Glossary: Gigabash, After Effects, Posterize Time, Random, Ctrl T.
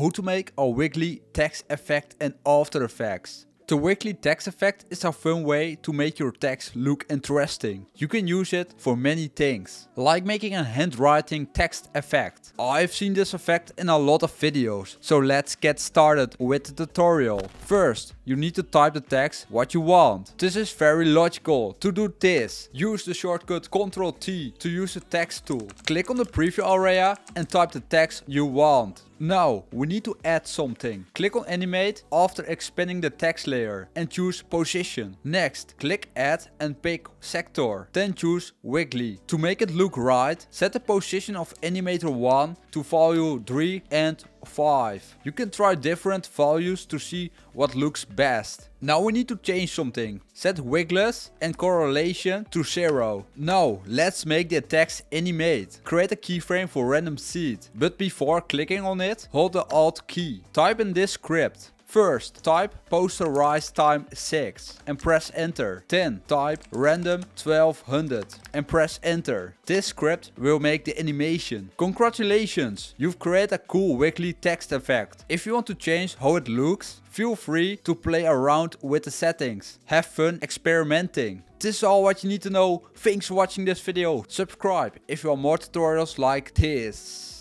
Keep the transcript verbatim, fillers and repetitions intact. how to make our wiggly text effect in After Effects. The wiggly text effect is a fun way to make your text look interesting. You can use it for many things, like making a handwriting text effect. I've seen this effect in a lot of videos, so let's get started with the tutorial. First, you need to type the text what you want. This is very logical. To do this, use the shortcut Ctrl T to use the text tool. Click on the preview area and type the text you want. Now, we need to add something. Click on animate after expanding the text layer and choose position. Next, click add and pick sector. Then choose wiggly. To make it look right, set the position of animator one to value three and five. You can try different values to see what looks best. Now we need to change something. Set wigglers and correlation to zero. Now let's make the text animate. Create a keyframe for random seed, but before clicking on it, hold the Alt key. Type in this script. First, type Posterize Time six and press enter. Then type Random twelve hundred and press enter. This script will make the animation. Congratulations, you've created a cool wiggly text effect. If you want to change how it looks, feel free to play around with the settings. Have fun experimenting. This is all what you need to know. Thanks for watching this video. Subscribe if you want more tutorials like this.